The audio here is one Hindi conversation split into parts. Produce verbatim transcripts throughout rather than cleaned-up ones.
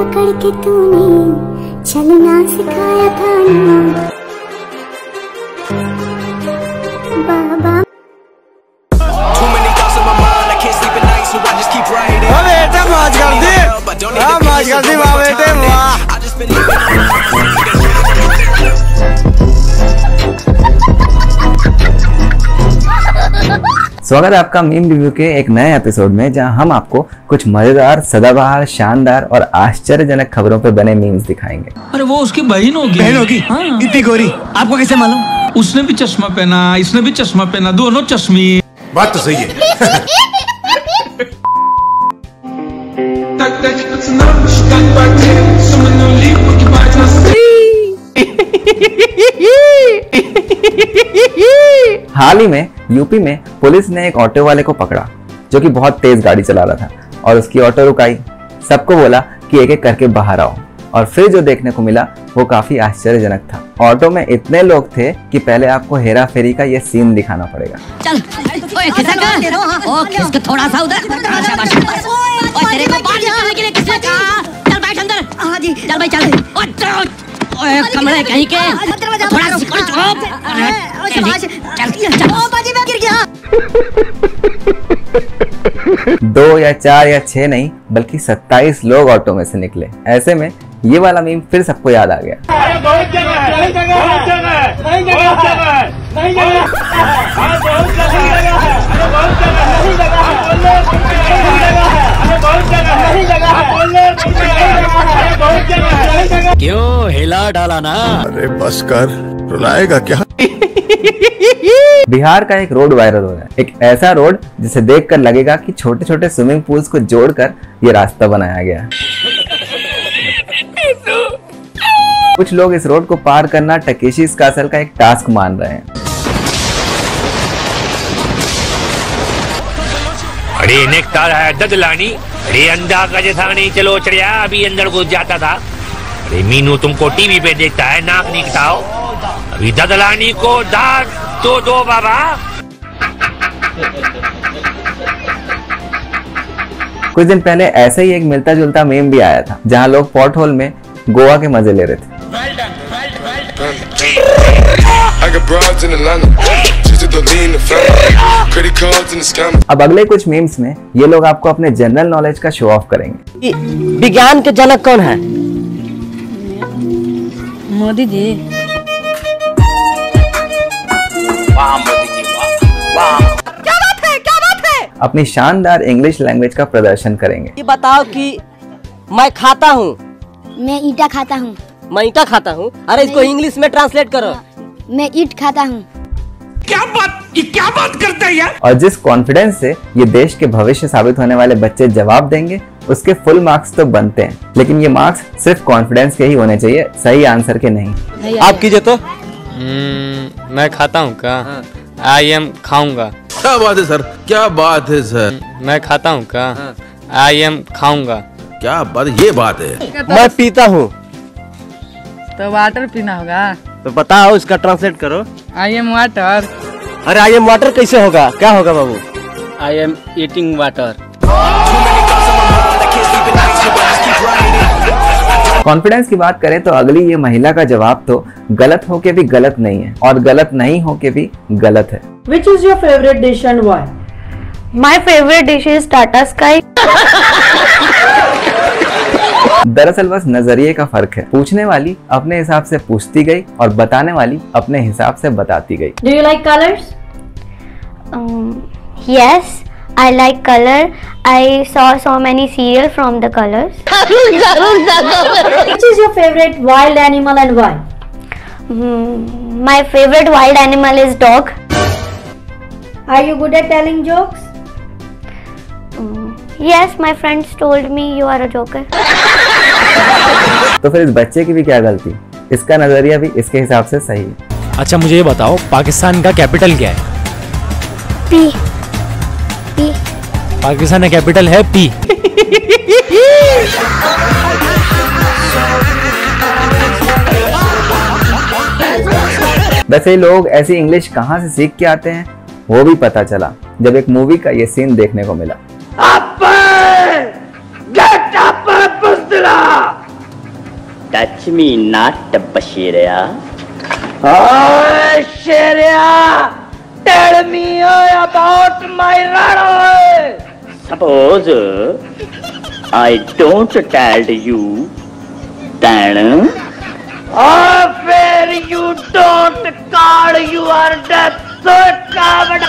पकड़ के तूने चलना सिखाया था ना बाबा। अब बेटे मौज कर दी, अब मौज कर दी वाह बेटे वाह। स्वागत है आपका मीम रिव्यू के एक नए एपिसोड में, जहां हम आपको कुछ मजेदार, सदाबहार, शानदार और आश्चर्यजनक खबरों पर बने मीम्स दिखाएंगे। अरे वो उसकी बहन होगी, बहन होगी हाँ। इतनी गोरी, आपको कैसे मालूम? उसने भी चश्मा पहना, इसने भी चश्मा पहना, दोनों चश्मे। बात तो सही है। हाल ही में यूपी में पुलिस ने एक ऑटो वाले को पकड़ा जो कि बहुत तेज गाड़ी चला रहा था और उसकी ऑटो रुकाई। सबको बोला कि एक एक करके बाहर आओ और फिर जो देखने को मिला वो काफी आश्चर्यजनक था। ऑटो में इतने लोग थे कि पहले आपको हेरा फेरी का ये सीन दिखाना पड़ेगा। चल ओए खिसक, ओ खिसक थोड़ा सा उधर, ओए तेरे को बाहर निकालने के लिए किसने कहा? चल बैठ अंदर। हां जी चल भाई चल। ओ कमरे कहीं के थोड़ा सा मैं गिर गया। दो या चार या छह नहीं बल्कि सत्ताईस लोग ऑटो में से निकले। ऐसे में ये वाला मीम फिर सबको याद आ गया। क्यों हिला डाला ना? अरे बस कर, रुलाएगा क्या? बिहार का एक रोड वायरल हो रहा है, एक ऐसा रोड जिसे देखकर लगेगा कि छोटे छोटे स्विमिंग पूल्स को जोड़कर ये रास्ता बनाया गया। कुछ लोग इस रोड को पार करना टकेशीज कासल का एक टास्क मान रहे हैं। अरे नेकटार है ददलानी, अरे अंधा का जैसा नहीं चलो चढ़िया, अभी अंदर घुस जाता था। मीनू तुमको टीवी पे देखता है, नाक निकटाओ। अभी ददलानी को दाद तो दो बाबा। कुछ दिन पहले ऐसे ही एक मिलता जुलता मीम भी आया था, जहां लोग पॉट होल में गोवा के मजे ले रहे थे। well done, well done, well done. अब अगले कुछ मीम्स में ये लोग आपको अपने जनरल नॉलेज का शो ऑफ करेंगे। विज्ञान के जनक कौन है? मोदी जी। वाह मोदी जी, वाह क्या बात है, क्या बात है। अपनी शानदार इंग्लिश लैंग्वेज का प्रदर्शन करेंगे। ये बताओ कि मैं खाता हूँ, मैं ईटा खाता हूँ, मैं ईटा खाता हूँ। अरे इसको इंग्लिश में ट्रांसलेट करो। मैं ईट खाता हूँ। क्या बात, ये क्या बात करता है यार। और जिस कॉन्फिडेंस से ये देश के भविष्य साबित होने वाले बच्चे जवाब देंगे उसके फुल मार्क्स तो बनते हैं, लेकिन ये मार्क्स सिर्फ कॉन्फिडेंस के ही होने चाहिए, सही आंसर के नहीं। आप कीजिए तो। hmm, मैं खाता हूँ का आई एम खाऊंगा। क्या बात है सर, क्या बात है सर। मैं खाता हूँ का आई एम खाऊंगा। क्या बात, ये बात है। मैं पीता हूँ तो वाटर पीना होगा। तो बताओ इसका ट्रांसलेट करो। I am water. अरे आई एम वाटर कैसे होगा, क्या होगा बाबू? I am eating water. Confidence की बात करें तो अगली ये महिला का जवाब तो गलत हो के भी गलत नहीं है और गलत नहीं हो के भी गलत है। Which is your favourite dish and why? My favourite dish is Tata Sky. दरअसल बस नजरिए का फर्क है, पूछने वाली अपने हिसाब से पूछती गई और बताने वाली अपने हिसाब से बताती गई। Do you like colours? Yes I like color. I saw so many serial from the colors. Which is your favorite wild animal and why? Mm, my favorite wild animal is dog. Are you good at telling jokes? Mm, yes, my friends told me you are a joker. तो फिर इस बच्चे की भी क्या गलती? इसका नजरिया भी इसके हिसाब से सही है। अच्छा मुझे ये बताओ, पाकिस्तान का कैपिटल क्या है? पी। पाकिस्तान का कैपिटल है पी। वैसे लोग ऐसी इंग्लिश कहाँ से सीख के आते हैं वो भी पता चला जब एक मूवी का ये सीन देखने को मिला। टच मी नॉट बशेरिया शेरिया tell me about my runway suppose I don't tell you then और फिर you don't call your death so कावड़।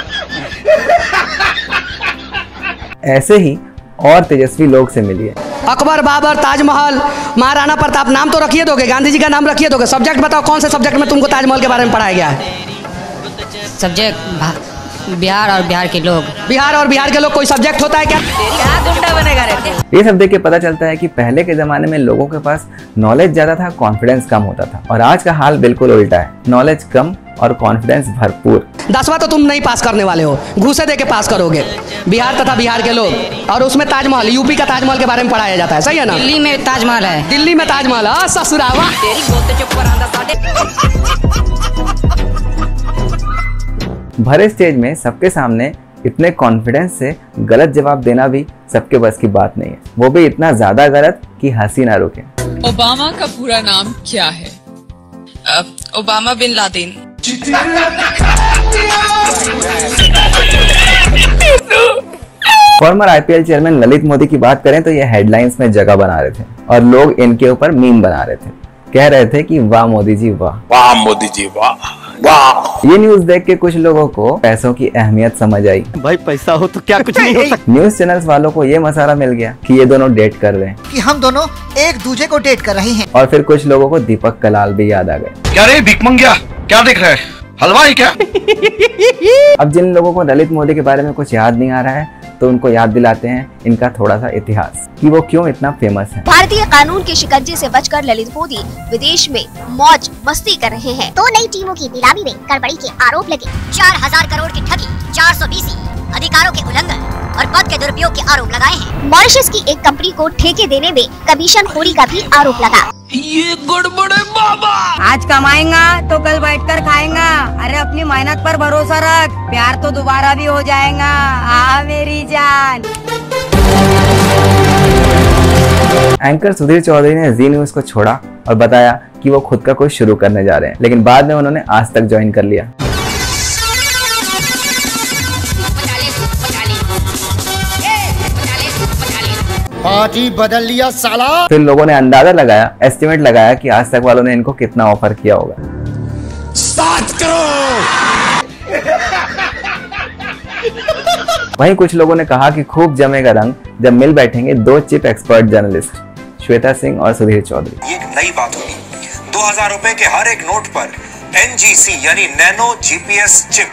ऐसे ही और तेजस्वी लोग से मिलिए। अकबर, बाबर, ताजमहल, महाराणा प्रताप, नाम तो रखिए दोगे, गांधी जी का नाम रखिए दोगे। सब्जेक्ट बताओ, कौन से सब्जेक्ट में तुमको ताजमहल के बारे में पढ़ाया गया है? सब्जेक्ट बिहार और बिहार के लोग। बिहार और बिहार के लोग कोई सब्जेक्ट होता है क्या? गुंडा बनेगा रे। ये सब देख के पता चलता है कि पहले के जमाने में लोगों के पास नॉलेज ज्यादा था, कॉन्फिडेंस कम होता था, और आज का हाल बिल्कुल उल्टा है, नॉलेज कम और कॉन्फिडेंस भरपूर। दसवां तो तुम नहीं पास करने वाले हो, घूसे देके पास करोगे। बिहार तथा बिहार के लोग, और उसमें ताजमहल, यूपी का ताजमहल के बारे में पढ़ाया जाता है, सही है ना? दिल्ली में ताजमहल है। दिल्ली में ताजमहल है ससुरावा। भरे स्टेज में सबके सामने इतने कॉन्फिडेंस से गलत जवाब देना भी सबके बस की बात नहीं है, वो भी इतना ज्यादा गलत कि हंसी ना रुके। ओबामा का पूरा नाम क्या है? Obama bin Laden. Former IPL chairman Lalit Modi की बात करें तो ये हेडलाइंस में जगह बना रहे थे और लोग इनके ऊपर मीम बना रहे थे, कह रहे थे कि वाह मोदी जी वाह, वाह मोदी जी वाह, वाह। ये न्यूज देख के कुछ लोगों को पैसों की अहमियत समझ आई। भाई पैसा हो तो क्या कुछ नहीं हो सकता। न्यूज चैनल्स वालों को ये मसाला मिल गया कि ये दोनों डेट कर रहे हैं, कि हम दोनों एक दूसरे को डेट कर रहे हैं। और फिर कुछ लोगों को दीपक कलाल भी याद आ गए। क्या रे भिखमंगिया, क्या देख रहा है, हलवा है क्या? अब जिन लोगों को ललित मोदी के बारे में कुछ याद नहीं आ रहा है तो उनको याद दिलाते हैं इनका थोड़ा सा इतिहास कि वो क्यों इतना फेमस है। भारतीय कानून के शिकंजे से बचकर ललित मोदी विदेश में मौज मस्ती कर रहे हैं। दो नई टीमों की नीलामी में गड़बड़ी के आरोप लगे। चार हजार करोड़ की ठगी, चार सौ बीसी, अधिकारों के उल्लंघन और पद के दुरुपयोग के आरोप लगाए हैं। मॉरिशस की एक कंपनी को ठेके देने में कमीशन खोरी का भी आरोप लगा। ये गड़बड़े बाबा। आज कमाएगा तो कल बैठकर खाएगा। अरे अपनी मेहनत पर भरोसा रख, प्यार तो दोबारा भी हो जाएगा। आ मेरी जान। एंकर सुधीर चौधरी ने जी न्यूज को छोड़ा और बताया कि वो खुद का कुछ शुरू करने जा रहे हैं, लेकिन बाद में उन्होंने आज तक ज्वाइन कर लिया। पार्टी बदल लिया साला। फिर लोगों ने अंदाजा लगाया, एस्टिमेट लगाया कि आज तक वालों ने इनको कितना ऑफर किया होगा। सात करोड़। वहीं कुछ लोगों ने कहा कि खूब जमेगा रंग जब मिल बैठेंगे दो cheap expert journalist, Shweta Singh और सुधीर चौधरी। एक नई बात होगी, दो हजार रूपए के हर एक नोट पर एनजीसी यानी नैनो जीपीएस चिप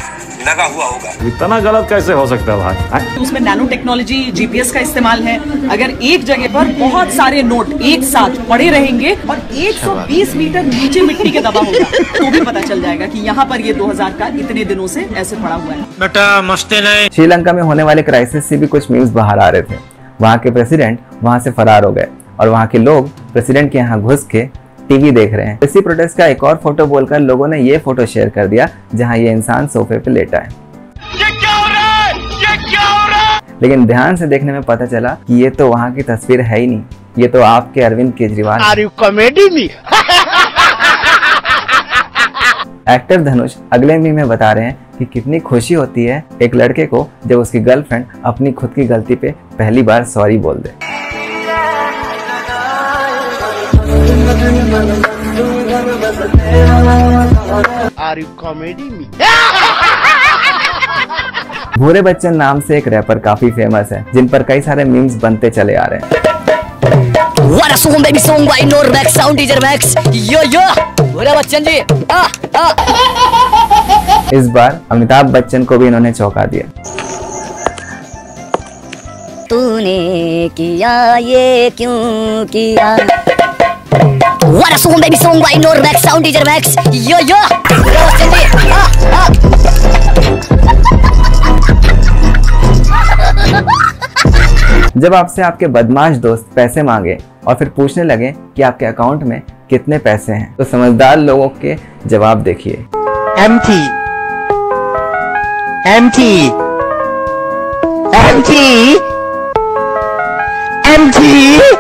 लगा हुआ होगा। इतना गलत कैसे हो सकता है भाई? उसमें नैनो टेक्नोलॉजी, जीपीएस का इस्तेमाल है। अगर एक जगह पर बहुत सारे नोट एक साथ पड़े रहेंगे और एक सौ बीस मीटर नीचे मिट्टी के दबा होगा तो भी पता चल जाएगा कि यहाँ पर ये दो हजार का इतने दिनों से ऐसे पड़ा हुआ है। बेटा मस्ते नहीं। श्रीलंका में होने वाले क्राइसिस से भी कुछ न्यूज बाहर आ रहे थे। वहाँ के प्रेसिडेंट वहाँ से फरार हो गए और वहाँ के लोग प्रेसिडेंट के यहाँ घुस के टीवी देख रहे हैं। इसी प्रोटेस्ट का एक और फोटो बोलकर लोगों ने ये फोटो शेयर कर दिया जहां ये इंसान सोफे पे लेटा है। ये क्या हो रहा है? ये क्या हो रहा है? लेकिन ध्यान से देखने में पता चला कि ये तो वहां की तस्वीर है ही नहीं, ये तो आपके Arvind Kejriwal. Are you comedy me? Actor Dhanush अगले मीम में बता रहे हैं कि कितनी खुशी होती है एक लड़के को जब उसकी गर्लफ्रेंड अपनी खुद की गलती पे पहली बार सॉरी बोल दे। Are you comedy me? भोरे बच्चन नाम से एक रैपर काफी फेमस है जिन पर कई सारे मीम्स बनते चले आ रहे हैं। What a song baby song by Normax Sound Deezer Max Yo yo भोरे बच्चन जी आ, आ। इस बार अमिताभ बच्चन को भी इन्होंने चौंका दिया। तूने किया ये क्यों किया? What a song baby song by Normax Sound Deezer Max Yo yo आ, आ। जब आपसे आपके बदमाश दोस्त पैसे मांगे और फिर पूछने लगे कि आपके अकाउंट में कितने पैसे हैं तो समझदार लोगों के जवाब देखिए। Empty, empty, empty.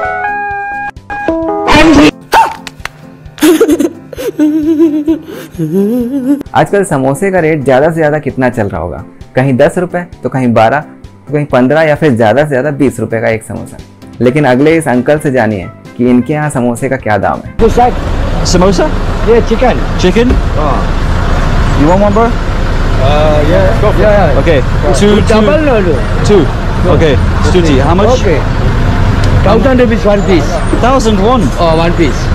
आजकल समोसे का रेट ज्यादा से ज्यादा कितना चल रहा होगा? कहीं दस रुपए तो कहीं बारह तो कहीं पंद्रह या फिर ज्यादा से ज्यादा बीस रुपए का एक समोसा। लेकिन अगले इस अंकल से जानिए कि इनके यहाँ समोसे का क्या दाम है। समोसा? ये chicken. Chicken? You want one, bro? Uh, yeah. Go for yeah, yeah. Okay. Yeah. Two, double two, two. Two. Okay. Stuti. How much? Okay. Thousand rupees one piece. Thousand one. Oh, one piece.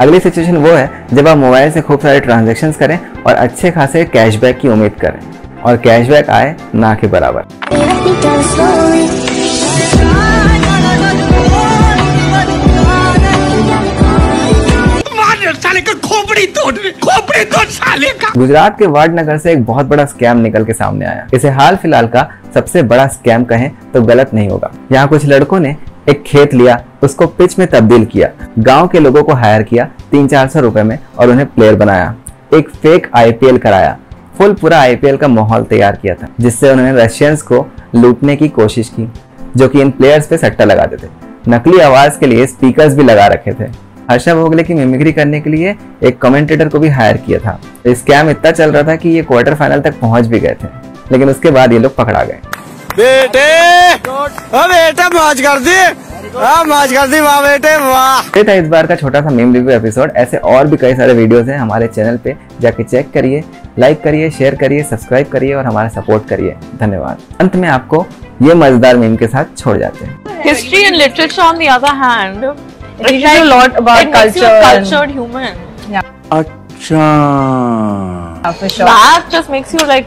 अगली सिचुएशन वो है जब आप मोबाइल से खूब सारे ट्रांजैक्शंस करें और अच्छे खासे कैशबैक की उम्मीद करें और कैशबैक आए ना के बराबर। गुजरात के वाडनगर से एक बहुत बड़ा स्कैम निकल के सामने आया। इसे हाल फिलहाल का सबसे बड़ा स्कैम कहें तो गलत नहीं होगा। यहाँ कुछ लड़कों ने एक खेत लिया, उसको पिच में तब्दील किया, गांव के लोगों को हायर किया तीन चार सौ रुपए में और उन्हें प्लेयर बनाया। एक फेक आई पी एल कराया, फुल पूरा आई पी एल का माहौल तैयार किया था, जिससे उन्होंने रशियंस को लूटने की कोशिश की जो की इन प्लेयर्स पे सट्टा लगाते थे। नकली आवाज के लिए स्पीकर्स भी लगा रखे थे। हर्षा भोगले की मिमिक्री करने के लिए एक कमेंटेटर को भी हायर किया था। स्कैम इतना चल रहा था कि ये क्वार्टर फाइनल तक पहुंच भी गए थे, लेकिन उसके बाद ये लोग पकड़ा गए। बेटे, ओ बेटा मौज कर दी, आ मौज कर दी, वाह बेटे वाह। ये था इस बार का छोटा सा मीम रिव्यू एपिसोड। ऐसे और भी कई सारे वीडियोस हैं हमारे चैनल पे, जाके चेक करिए, लाइक करिए, शेयर करिए, सब्सक्राइब करिए और हमारा सपोर्ट करिए। धन्यवाद। अंत में आपको ये मजेदार मीम के साथ छोड़ जाते हैं। History and literature on the other hand It tells a lot about it culture. It makes you a cultured human. Yeah. Acha. Yeah, for sure. That just makes you like